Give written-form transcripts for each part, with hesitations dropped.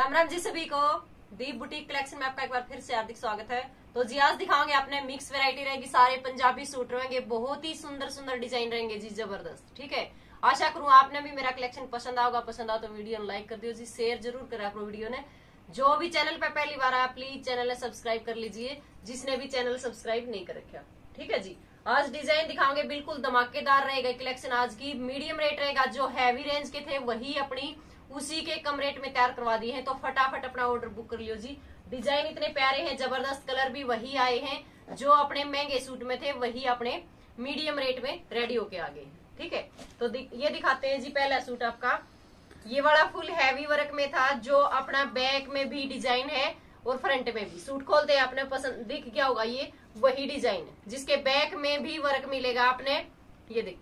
राम राम जी सभी को। दीप boutique collection में आपका एक बार फिर से हार्दिक स्वागत है। तो जी आज दिखाऊंगे आपने मिक्स वैरायटी रहेगी, सारे पंजाबी सूट रहेंगे, बहुत ही सुंदर सुंदर डिजाइन रहेंगे जी, जबरदस्त। ठीक है, आशा करूँ आपने भी मेरा कलेक्शन पसंद आओगा। पसंद आओ तो वीडियो लाइक कर दियो जी, शेयर जरूर करें आप वीडियो ने। जो भी चैनल पे पहली बार आया प्लीज चैनल सब्सक्राइब कर लीजिए, जिसने भी चैनल सब्सक्राइब नहीं कर रखा। ठीक है जी, आज डिजाइन दिखाऊंगे बिल्कुल धमाकेदार रहेगा कलेक्शन। आज की मीडियम रेट रहेगा, जो हैवी रेंज के थे वही अपनी उसी के कम रेट में तैयार करवा दिए हैं। तो फटाफट अपना ऑर्डर बुक कर लियो जी। डिजाइन इतने प्यारे हैं, जबरदस्त, कलर भी वही आए हैं जो अपने महंगे सूट में थे, वही अपने मीडियम रेट में रेडी होके आ गए। ठीक है, तो ये दिखाते हैं जी। पहला सूट आपका ये वाला फुल हैवी वर्क में था, जो अपना बैक में भी डिजाइन है और फ्रंट में भी। सूट खोलते हैं, आपने पसंद दिख गया होगा, ये वही डिजाइन है जिसके बैक में भी वर्क मिलेगा। आपने ये देख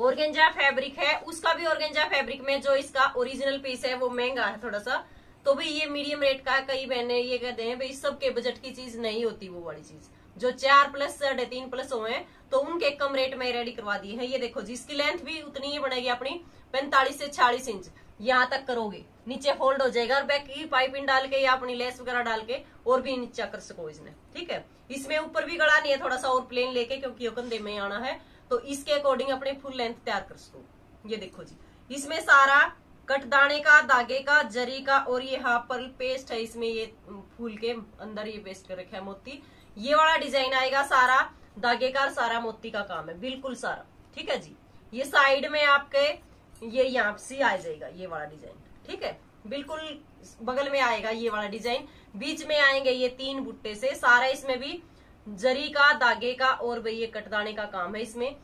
ऑर्गेंजा फैब्रिक है, उसका भी ऑर्गेंजा फैब्रिक में जो इसका ओरिजिनल पीस है वो महंगा है थोड़ा सा, तो भी ये मीडियम रेट का। कई बहने ये कहते हैं भाई सबके बजट की चीज नहीं होती, वो वाली चीज जो 4+, 3+ हुए तो उनके कम रेट में रेडी करवा दिए हैं। ये देखो जी, इसकी लेंथ भी उतनी ही बनेगी अपनी 45 से 46 इंच, यहाँ तक करोगे नीचे फोल्ड हो जाएगा, और बैक की पाइपिंग डाल के या अपनी लेस वगैरह डाल के और भी नीचा कर सको इसने। ठीक है, इसमें ऊपर भी गड़ा नहीं है, थोड़ा सा और प्लेन लेके, क्योंकि कंधे में आना है, तो इसके अकॉर्डिंग अपने फुल लेंथ तैयार कर सको। ये देखो जी, इसमें सारा कटदाने का, धागे का, जरी का, और ये हाफ पर्ल पेस्ट है, इसमें ये फूल के अंदर ये पेस्ट कर रखा है मोती। ये वाला डिजाइन आएगा, सारा धागे का, सारा मोती का काम है, बिल्कुल सारा। ठीक है जी, ये साइड में आपके ये यहाँ से आ जाएगा ये वाला डिजाइन। ठीक है, बिल्कुल बगल में आएगा ये वाला डिजाइन, बीच में आएंगे ये 3 बुट्टे से सारा। इसमें भी जरी का, धागे का और भाई ये कटदाने का काम है। इसमें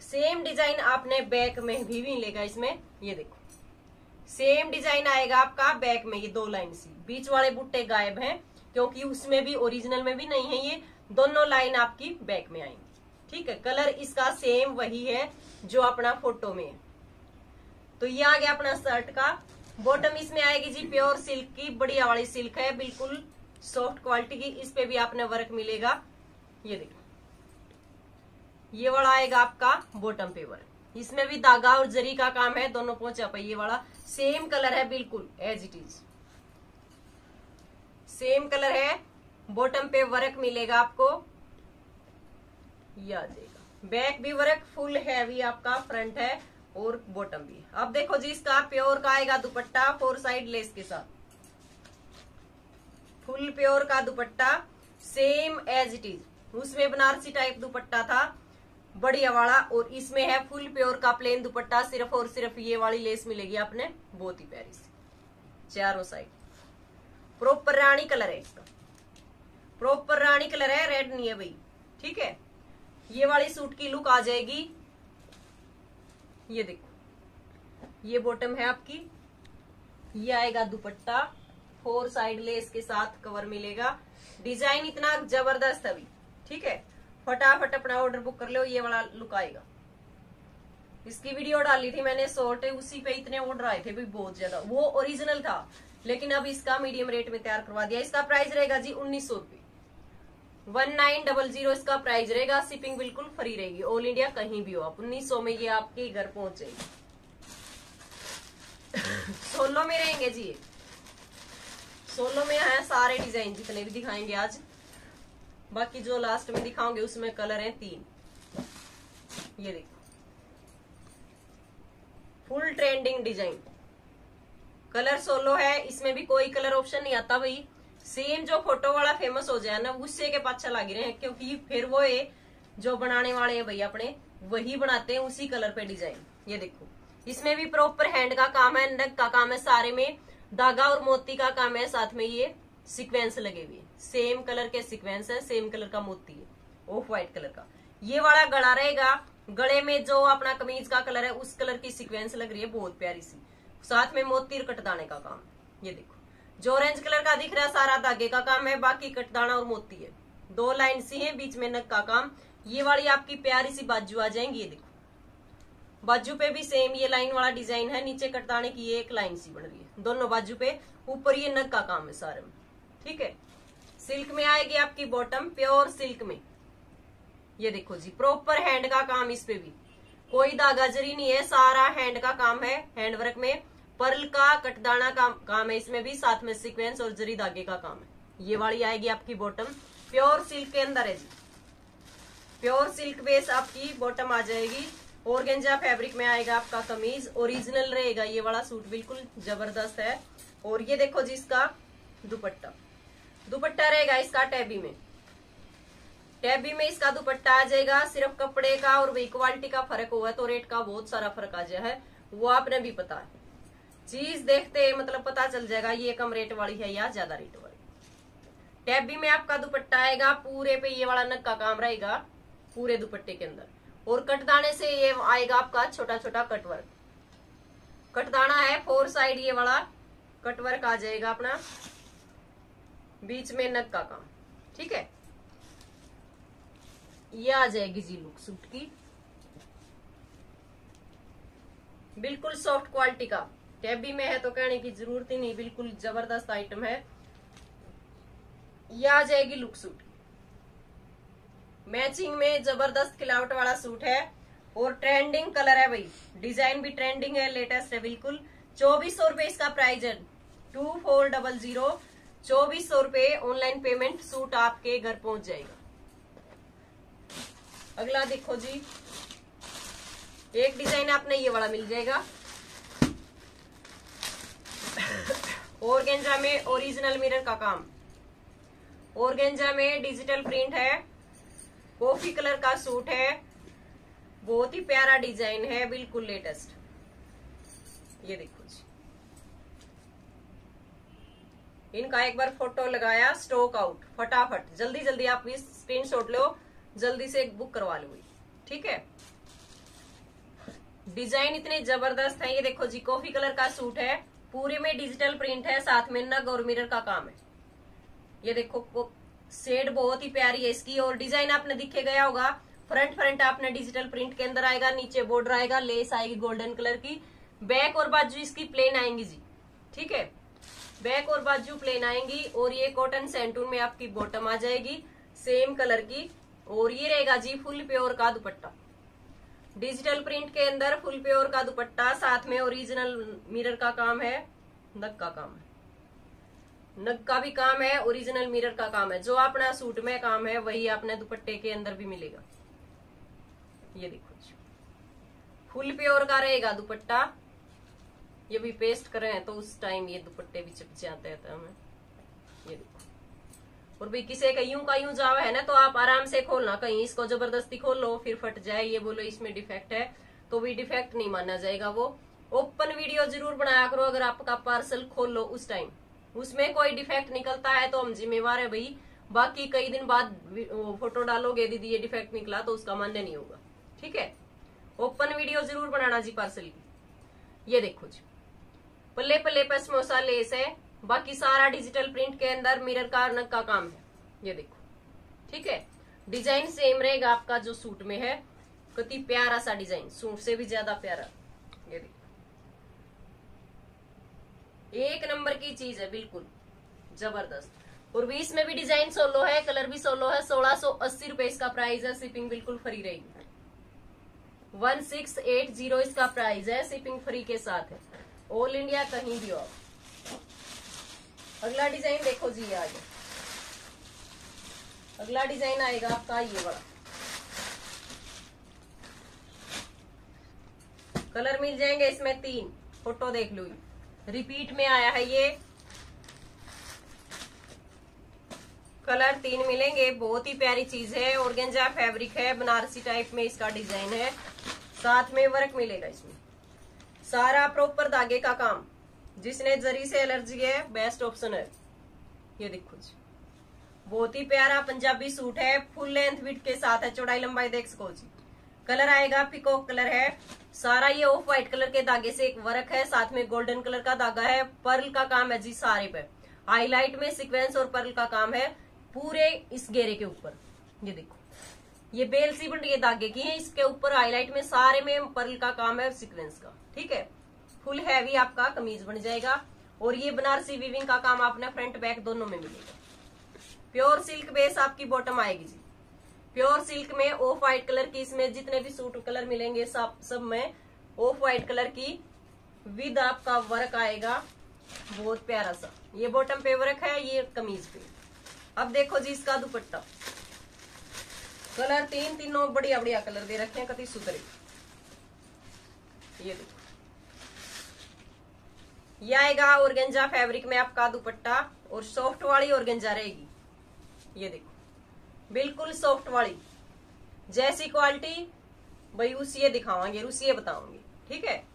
सेम डिजाइन आपने बैक में भी मिलेगा। इसमें ये देखो सेम डिजाइन आएगा आपका बैक में, ये 2 लाइन सी, बीच वाले बुट्टे गायब हैं क्योंकि उसमें भी ओरिजिनल में भी नहीं है, ये दोनों लाइन आपकी बैक में आएंगी। ठीक है, कलर इसका सेम वही है जो अपना फोटो में है। तो ये आ गया अपना शर्ट का। बॉटम इसमें आएगी जी प्योर सिल्क की, बढ़िया वाली सिल्क है, बिल्कुल सॉफ्ट क्वालिटी की। इस पे भी आपने वर्क मिलेगा, ये देखो ये वाला आएगा आपका बॉटम पे वर्क। इसमें भी धागा और जरी का काम है, दोनों पहुंचा पाई। ये वाला सेम कलर है, बिल्कुल as it is same colour है, बॉटम पे वर्क मिलेगा आपको, ये आ जाएगा। बैक भी वर्क फुल हैवी आपका, फ्रंट है और बॉटम भी। अब देखो जी, इसका प्योर का आएगा दुपट्टा 4 साइड लेस के साथ, फुल प्योर का दुपट्टा सेम एज इट इज। उसमें बनारसी टाइप दुपट्टा था बढ़िया वाला, और इसमें है फुल प्योर का प्लेन दुपट्टा, सिर्फ और सिर्फ ये वाली लेस मिलेगी आपने, बहुत ही प्यारी सी, चारों साइड प्रॉपर रानी कलर है इसका, प्रॉपर रानी कलर है, रेड नहीं है भाई। ठीक है, ये वाली सूट की लुक आ जाएगी। ये देखो ये बॉटम है आपकी, ये आएगा दुपट्टा 4 साइड लेस के साथ, कवर मिलेगा। डिजाइन इतना जबरदस्त अभी। ठीक है, फटाफट अपना ऑर्डर बुक कर लो, ये वाला लुक आएगा। इसकी वीडियो डाली थी मैंने शॉर्ट, उसी पे इतने ऑर्डर आए थे भी बहुत ज्यादा। वो ओरिजिनल था लेकिन अब इसका मीडियम रेट में तैयार करवा दिया। इसका प्राइस रहेगा जी 1900 रुपये, 1900 इसका प्राइस रहेगा। शिपिंग बिल्कुल फ्री रहेगी, ऑल इंडिया कहीं भी हो आप। 1900 में ये आपके घर पहुंच जाएगी। 16 में रहेंगे जी, 16 में है सारे डिजाइन जितने भी दिखाएंगे आज। बाकी जो लास्ट में दिखाओगे उसमें कलर है 3। ये देखो फुल ट्रेंडिंग डिजाइन, कलर 16 है। इसमें भी कोई कलर ऑप्शन नहीं आता भाई, सेम जो फोटो वाला फेमस हो जाए ना उससे के पाछा लग रहे हैं, क्योंकि फिर वो ये जो बनाने वाले हैं भाई अपने वही बनाते हैं उसी कलर पे डिजाइन। ये देखो इसमें भी प्रॉपर हैंड का काम है, नग का काम है, सारे में धागा और मोती का काम है, साथ में ये सीक्वेंस लगे हुए, सेम कलर के सीक्वेंस है, सेम कलर का मोती है, ऑफ व्हाइट कलर का। ये वाला गला रहेगा, गले में जो अपना कमीज का कलर है उस कलर की सीक्वेंस लग रही है, बहुत प्यारी सी, साथ में मोती और कटदाने का काम। ये देखो जो ऑरेंज कलर का दिख रहा है सारा धागे का काम है, बाकी कटदाना और मोती है, 2 लाइन सी है, बीच में नग का काम। ये वाली आपकी प्यारी सी बाजू आ जाएंगी। ये देखो बाजू पे भी सेम ये लाइन वाला डिजाइन है, नीचे कटदाने की ये 1 लाइन सी बन रही है दोनों बाजू पे, ऊपर ये नग का काम है सारे में। ठीक है, सिल्क में आएगी आपकी बॉटम, प्योर सिल्क में। ये देखो जी प्रॉपर हैंड का काम, इस पे भी कोई धागा जरी नहीं है, सारा हैंड का काम है, हैंड वर्क में, पर्ल का कटदाना का काम है, इसमें भी साथ में सीक्वेंस और जरी धागे का काम है। ये वाली आएगी आपकी बॉटम प्योर सिल्क के अंदर है जी, प्योर सिल्क बेस आपकी बॉटम आ जाएगी। ऑर्गेंजा फैब्रिक में आएगा आपका कमीज, ओरिजिनल रहेगा ये वाला सूट, बिल्कुल जबरदस्त है। और ये देखो जी इसका दुपट्टा, दुपट्टा रहेगा इसका टैबी में, टैबी में इसका दुपट्टा आ जाएगा। सिर्फ कपड़े का और वही क्वालिटी का फर्क हुआ है, तो रेट का बहुत सारा फर्क आ जाए है, वो आपने भी पता है। चीज देखते मतलब पता चल जाएगा ये कम रेट वाली है या ज्यादा रेट वाली। टैबी में आपका दुपट्टा आएगा, पूरे पे ये वाला नक का काम रहेगा पूरे दुपट्टे के अंदर। और कटदाने से ये आएगा आपका छोटा छोटा कटवर्क, कटदाना है फोर साइड, ये वाला कटवर्क आ जाएगा अपना, बीच में नक का काम, ठीक है। ये आ जाएगी जी लुक सूट की, बिल्कुल सॉफ्ट क्वालिटी का, टैबी में है तो कहने की जरूरत ही नहीं, बिल्कुल जबरदस्त आइटम है। ये आ जाएगी लुक सूट, मैचिंग में जबरदस्त खिलावट वाला सूट है और ट्रेंडिंग कलर है भाई, डिजाइन भी ट्रेंडिंग है, लेटेस्ट है बिल्कुल। 2400 रुपए इसका प्राइस है, 2400, 2400 रुपए। ऑनलाइन पेमेंट, सूट आपके घर पहुंच जाएगा। अगला देखो जी, एक डिजाइन आपने ये वाला मिल जाएगा ऑर्गेंजा में, ओरिजिनल मिरर का काम, ऑर्गेंजा में डिजिटल प्रिंट है, कॉफी कलर का सूट है, बहुत ही प्यारा डिजाइन है, बिल्कुल लेटेस्ट। ये देखो जी, इनका एक बार फोटो लगाया, स्टॉक आउट, फटाफट जल्दी जल्दी आप इस स्क्रीनशॉट लो, जल्दी से बुक करवा लो, ठीक है। डिजाइन इतने जबरदस्त है, ये देखो जी, कॉफी कलर का सूट है, पूरे में डिजिटल प्रिंट है, साथ में नग और मिरर का काम है। ये देखो सेड बहुत ही प्यारी है इसकी, और डिजाइन आपने दिखे गया होगा। फ्रंट आपने डिजिटल प्रिंट के अंदर आएगा, नीचे बॉर्डर आएगा, लेस आएगी गोल्डन कलर की, बैक और बाजू इसकी प्लेन आएंगी जी, ठीक है, बैक और बाजू प्लेन आएंगी। और ये कॉटन सेंटून में आपकी बॉटम आ जाएगी सेम कलर की, और ये रहेगा जी फुल प्योर का दुपट्टा, डिजिटल प्रिंट के अंदर फुल प्योर का दुपट्टा, साथ में ओरिजिनल मिरर का काम है, नग का काम है, नग का भी काम है, ओरिजिनल मिरर का काम है। जो अपना सूट में काम है वही आपने दुपट्टे के अंदर भी मिलेगा। ये देखो जी, फुल प्योर का रहेगा दुपट्टा, ये भी पेस्ट करे हैं तो उस टाइम ये दुपट्टे भी चिपक जाते हैं हमें। ये देखो, और भी किसी का यूं जावा है ना, तो आप आराम से खोलना, कहीं इसको जबरदस्ती खोल लो फिर फट जाए, ये बोलो इसमें डिफेक्ट है, तो भी डिफेक्ट नहीं माना जाएगा वो। ओपन वीडियो जरूर बनाया करो, अगर आपका पार्सल खोल लो उस टाइम, उसमें कोई डिफेक्ट निकलता है तो हम जिम्मेवार है भाई। बाकी कई दिन बाद फोटो डालोगे, दीदी ये डिफेक्ट निकला, तो उसका मान्य नहीं होगा, ठीक है। ओपन वीडियो जरूर बनाना जी पार्सल की। ये देखो जी, पल्ले पल्ले पर समोसा लेस है, बाकी सारा डिजिटल प्रिंट के अंदर मिरर का नग का काम है। ये देखो, ठीक है, डिजाइन सेम रहेगा आपका जो सूट में है, कति प्यारा सा डिजाइन, सूट से भी ज्यादा प्यारा। ये देखो, एक नंबर की चीज है, बिल्कुल जबरदस्त। और 20 में भी डिजाइन 16 है, कलर भी 16 है। 1680 रुपए इसका प्राइस है, शिपिंग बिल्कुल फ्री रहेगी। 1680 इसका प्राइस है, शिपिंग फ्री के साथ है, ऑल इंडिया कहीं भी हो आप। अगला डिजाइन देखो जी, आज अगला डिजाइन आएगा आपका ये वाला, कलर मिल जाएंगे इसमें 3, फोटो देख लो, रिपीट में आया है ये कलर, 3 मिलेंगे। बहुत ही प्यारी चीज है, ऑर्गेंजा फैब्रिक है, बनारसी टाइप में इसका डिजाइन है, साथ में वर्क मिलेगा इसमें, सारा प्रॉपर धागे का काम। जिसने जरी से एलर्जी है बेस्ट ऑप्शन है। ये देखो जी, बहुत ही प्यारा पंजाबी सूट है, फुल लेंथ विड्थ के साथ है, चौड़ाई लंबाई देख सको जी। कलर आएगा पिकॉक कलर है, सारा ये ऑफ व्हाइट कलर के धागे से एक वर्क है, साथ में गोल्डन कलर का धागा है, पर्ल का काम है जी सारे पे, हाईलाइट में सीक्वेंस और पर्ल का काम है पूरे इस घेरे के ऊपर। ये देखो, ये बेल सी बन ये धागे की है, इसके ऊपर हाईलाइट में सारे में पर्ल का काम है, सीक्वेंस का, ठीक है। फुल हैवी आपका कमीज बन जाएगा, और ये बनारसी वीविंग का काम आपने फ्रंट बैक दोनों में मिलेगा। प्योर सिल्क बेस आपकी बॉटम आएगी जी, प्योर सिल्क में ऑफ व्हाइट कलर की, इसमें जितने भी सूट कलर मिलेंगे सब में ऑफ व्हाइट कलर की विद आपका वर्क आएगा बहुत प्यारा सा। ये बॉटम पे वर्क है, ये कमीज पे। अब देखो जी इसका दुपट्टा, कलर तीनों बढ़िया बढ़िया कलर दे रखे हैं, कति सुथरे। ये देखो, ये आएगा ऑर्गेंजा फैब्रिक में आपका दुपट्टा, और सॉफ्ट वाली ऑर्गेंजा रहेगी। ये देखो बिल्कुल सॉफ्ट वाली, जैसी क्वालिटी भाई उसी दिखावांगे, उसी बताओगे, ठीक है।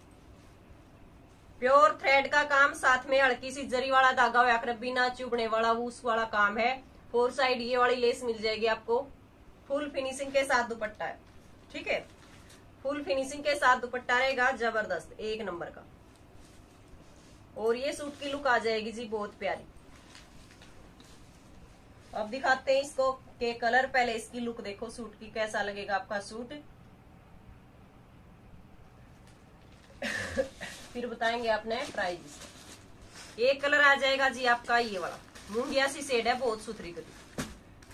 प्योर थ्रेड का काम, साथ में हल्की सी जरी वाला धागा हुआ कर, बिना चुभने वाला वूस वाला काम है। फोर साइड ये वाली लेस मिल जाएगी आपको। फुल फिनिशिंग के साथ दुपट्टा है, ठीक है। फुल फिनिशिंग के साथ दुपट्टा रहेगा, जबरदस्त एक नंबर का। और ये सूट की लुक आ जाएगी जी बहुत प्यारी। अब दिखाते हैं इसको के कलर, पहले इसकी लुक देखो सूट की, कैसा लगेगा आपका सूट फिर बताएंगे आपने प्राइस। एक कलर आ जाएगा जी आपका ये वाला, मूंगिया सी शेड है, बहुत सुथरी कलर,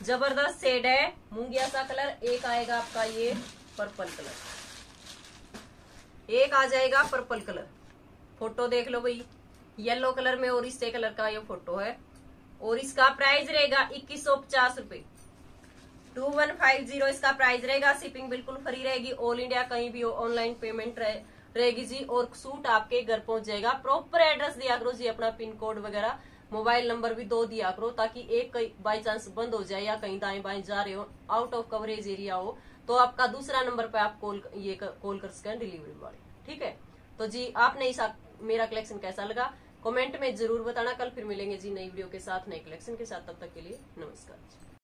जबरदस्त शेड है, मूंगिया सा कलर। एक आएगा आपका ये पर्पल कलर, एक आ जाएगा पर्पल कलर। फोटो देख लो भाई, येलो कलर में और इसी कलर का ये फोटो है। और इसका प्राइस रहेगा 2150 रुपए, 2150 इसका प्राइस रहेगा। शिपिंग बिल्कुल फ्री रहेगी, ऑल इंडिया कहीं भी हो ऑनलाइन पेमेंट रहेगी जी। और सूट आपके घर पहुंच जाएगा। प्रॉपर एड्रेस दिया करो जी अपना, पिन कोड वगैरह, मोबाइल नंबर भी दो दिया करो, ताकि एक बाय चांस बंद हो जाए या कहीं दाएं बाएं जा रहे हो, आउट ऑफ कवरेज एरिया हो, तो आपका दूसरा नंबर पे आप कॉल कर सकें डिलीवरी वाले, ठीक है। तो जी आपने मेरा कलेक्शन कैसा लगा कमेंट में जरूर बताना। कल फिर मिलेंगे जी नई वीडियो के साथ, नए कलेक्शन के साथ। तब तक के लिए नमस्कार।